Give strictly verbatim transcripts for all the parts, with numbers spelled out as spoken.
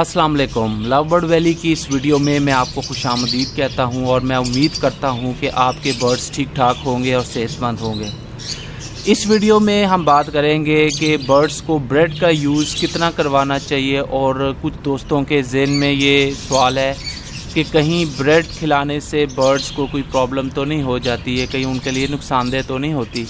अस्सलाम वालेकुम। Lovebird valley की इस वीडियो में मैं आपको खुशामदीद कहता हूं और मैं उम्मीद करता हूं कि आपके बर्ड्स ठीक ठाक होंगे और सेहतमंद होंगे। इस वीडियो में हम बात करेंगे कि बर्ड्स को ब्रेड का यूज़ कितना करवाना चाहिए। और कुछ दोस्तों के ज़हन में ये सवाल है कि कहीं ब्रेड खिलाने से बर्ड्स को कोई प्रॉब्लम तो नहीं हो जाती है, कहीं उनके लिए नुकसानदेह तो नहीं होती।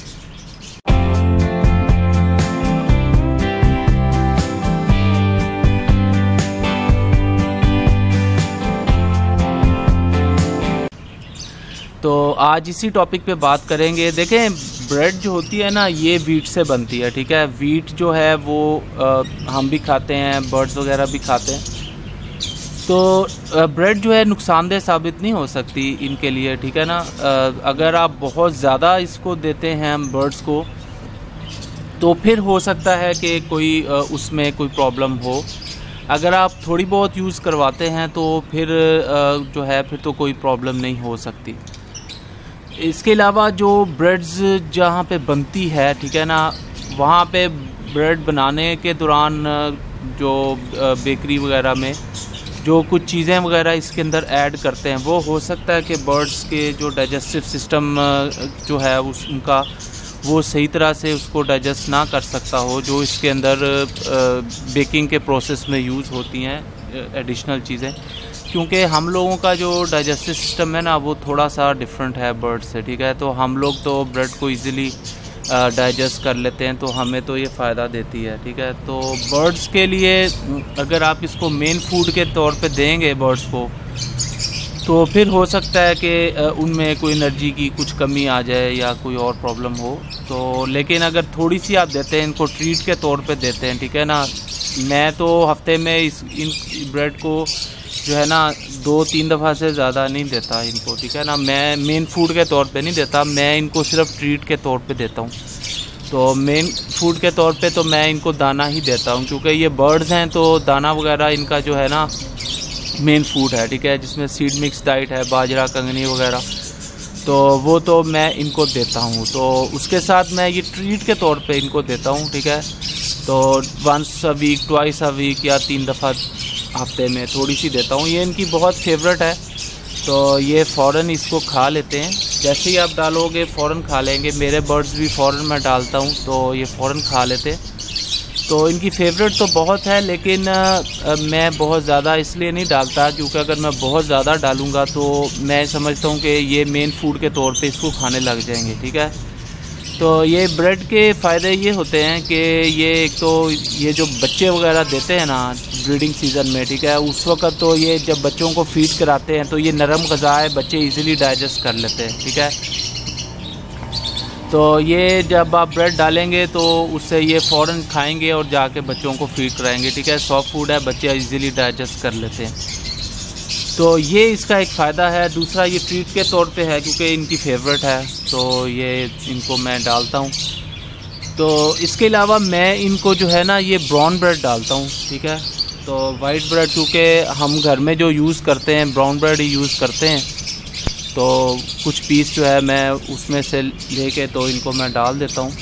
तो आज इसी टॉपिक पे बात करेंगे। देखें, ब्रेड जो होती है ना, ये वीट से बनती है, ठीक है। वीट जो है वो आ, हम भी खाते हैं, बर्ड्स वगैरह भी खाते हैं। तो आ, ब्रेड जो है नुकसानदेह साबित नहीं हो सकती इनके लिए, ठीक है ना। आ, अगर आप बहुत ज़्यादा इसको देते हैं बर्ड्स को तो फिर हो सकता है कि कोई आ, उसमें कोई प्रॉब्लम हो। अगर आप थोड़ी बहुत यूज़ करवाते हैं तो फिर आ, जो है फिर तो कोई प्रॉब्लम नहीं हो सकती। इसके अलावा जो ब्रेड्स जहाँ पे बनती है, ठीक है ना, वहाँ पे ब्रेड बनाने के दौरान जो बेकरी वगैरह में जो कुछ चीज़ें वगैरह इसके अंदर ऐड करते हैं, वो हो सकता है कि बर्ड्स के जो डाइजेस्टिव सिस्टम जो है उस उनका वो सही तरह से उसको डाइजेस्ट ना कर सकता हो, जो इसके अंदर बेकिंग के प्रोसेस में यूज़ होती हैं एडिशनल चीज़ें। क्योंकि हम लोगों का जो डाइजेस्टिव सिस्टम है ना, वो थोड़ा सा डिफरेंट है बर्ड से, ठीक है। तो हम लोग तो ब्रेड को इजीली डाइजेस्ट कर लेते हैं, तो हमें तो ये फ़ायदा देती है, ठीक है। तो बर्ड्स के लिए अगर आप इसको मेन फूड के तौर पे देंगे बर्ड्स को, तो फिर हो सकता है कि उनमें कोई एनर्जी की कुछ कमी आ जाए या कोई और प्रॉब्लम हो। तो लेकिन अगर थोड़ी सी आप देते हैं, इनको ट्रीट के तौर पे देते हैं, ठीक है ना। मैं तो हफ्ते में इस इन ब्रेड को जो है ना दो तीन दफ़ा से ज़्यादा नहीं देता इनको, ठीक है ना। मैं मेन फूड के तौर पे नहीं देता, मैं इनको सिर्फ ट्रीट के तौर पे देता हूँ। तो मेन फूड के तौर पे तो मैं इनको दाना ही देता हूँ, क्योंकि ये बर्ड्स हैं तो दाना वगैरह इनका जो है ना मेन फूड है, ठीक है, जिसमें सीड मिक्स डाइट है, बाजरा, कंगनी वगैरह, तो वो तो मैं इनको देता हूँ। तो उसके साथ मैं ये ट्रीट के तौर पे इनको देता हूँ, ठीक है। तो once a week, twice a week या तीन दफ़ा हफ्ते में थोड़ी सी देता हूँ। ये इनकी बहुत फेवरेट है, तो ये फ़ौरन इसको खा लेते हैं। जैसे ही आप डालोगे फ़ौरन खा लेंगे। मेरे बर्ड्स भी फ़ौरन मैं डालता हूँ तो ये फ़ौरन खा लेते हैं। तो इनकी फेवरेट तो बहुत है, लेकिन आ, मैं बहुत ज़्यादा इसलिए नहीं डालता क्योंकि अगर मैं बहुत ज़्यादा डालूँगा तो मैं समझता हूँ कि ये मेन फूड के तौर पे इसको खाने लग जाएंगे, ठीक है। तो ये ब्रेड के फ़ायदे ये होते हैं कि ये एक तो ये जो बच्चे वगैरह देते हैं ना ब्रीडिंग सीज़न में, ठीक है, उस वक्त तो ये जब बच्चों को फीड कराते हैं तो ये नरम ग़िज़ा है, बच्चे इजीली डाइजेस्ट कर लेते हैं, ठीक है। तो ये जब आप ब्रेड डालेंगे तो उससे ये फ़ौरन खाएंगे और जाके बच्चों को फीड कराएंगे, ठीक है। सॉफ्ट फूड है, बच्चे इजीली डाइजेस्ट कर लेते हैं। तो ये इसका एक फ़ायदा है। दूसरा ये ट्रीट के तौर पे है, क्योंकि इनकी फेवरेट है तो ये इनको मैं डालता हूँ। तो इसके अलावा मैं इनको जो है ना ये ब्राउन ब्रेड डालता हूँ, ठीक है। तो वाइट ब्रेड क्योंकि हम घर में जो यूज़ करते हैं ब्राउन ब्रेड ही यूज़ करते हैं, तो कुछ पीस जो है मैं उसमें से लेके तो इनको मैं डाल देता हूँ।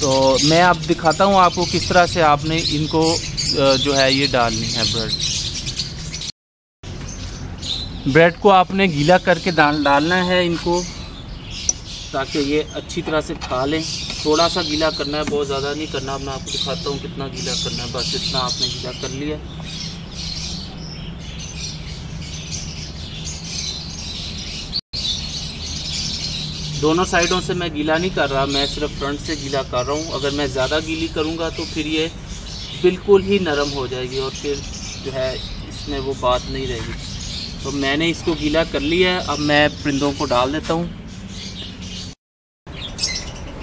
तो मैं आप दिखाता हूँ आपको किस तरह से आपने इनको जो है ये डालनी है ब्रेड। ब्रेड को आपने गीला करके डालना है इनको, ताकि ये अच्छी तरह से खा लें। थोड़ा सा गीला करना है, बहुत ज़्यादा नहीं करना। मैं आपको दिखाता हूँ कितना गीला करना है। बस इतना आपने गीला कर लिया। दोनों साइडों से मैं गीला नहीं कर रहा, मैं सिर्फ फ्रंट से गीला कर रहा हूँ। अगर मैं ज़्यादा गीली करूँगा तो फिर ये बिल्कुल ही नरम हो जाएगी और फिर जो है इसमें वो बात नहीं रहेगी। तो मैंने इसको गीला कर लिया है, अब मैं परिंदों को डाल देता हूँ।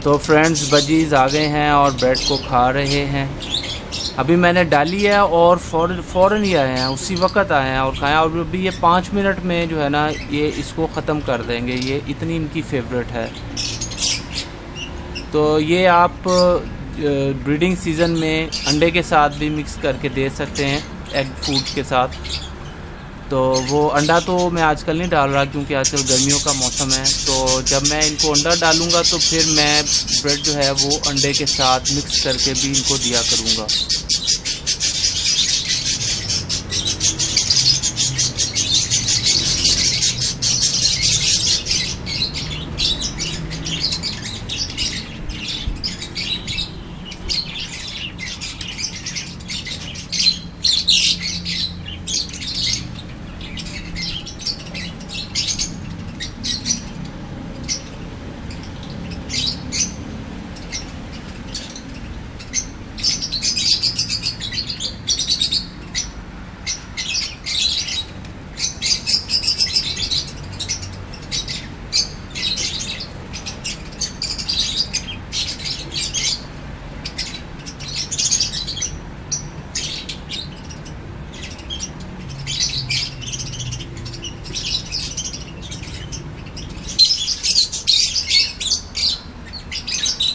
तो फ्रेंड्स, बजीज़ आ गए हैं और ब्रेड को खा रहे हैं। अभी मैंने डाली है और फ़ौरन फ़ौरन ही आए हैं, उसी वक्त आए हैं और खाएँ। और अभी ये पाँच मिनट में जो है ना ये इसको ख़त्म कर देंगे, ये इतनी इनकी फेवरेट है। तो ये आप ब्रीडिंग सीज़न में अंडे के साथ भी मिक्स करके दे सकते हैं, एग फूड के साथ। तो वो अंडा तो मैं आजकल नहीं डाल रहा क्योंकि आजकल गर्मियों का मौसम है। तो जब मैं इनको अंडा डालूँगा तो फिर मैं ब्रेड जो है वो अंडे के साथ मिक्स करके भी इनको दिया करूँगा।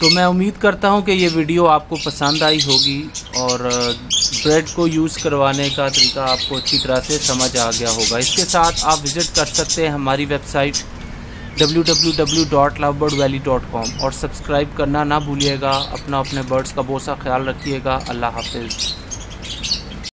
तो मैं उम्मीद करता हूं कि ये वीडियो आपको पसंद आई होगी और ब्रेड को यूज़ करवाने का तरीका आपको अच्छी तरह से समझ आ गया होगा। इसके साथ आप विज़िट कर सकते हैं हमारी website W W W dot lovebird valley dot com और सब्सक्राइब करना ना भूलिएगा। अपना अपने बर्ड्स का बहुत सा ख्याल रखिएगा। अल्लाह हाफिज़।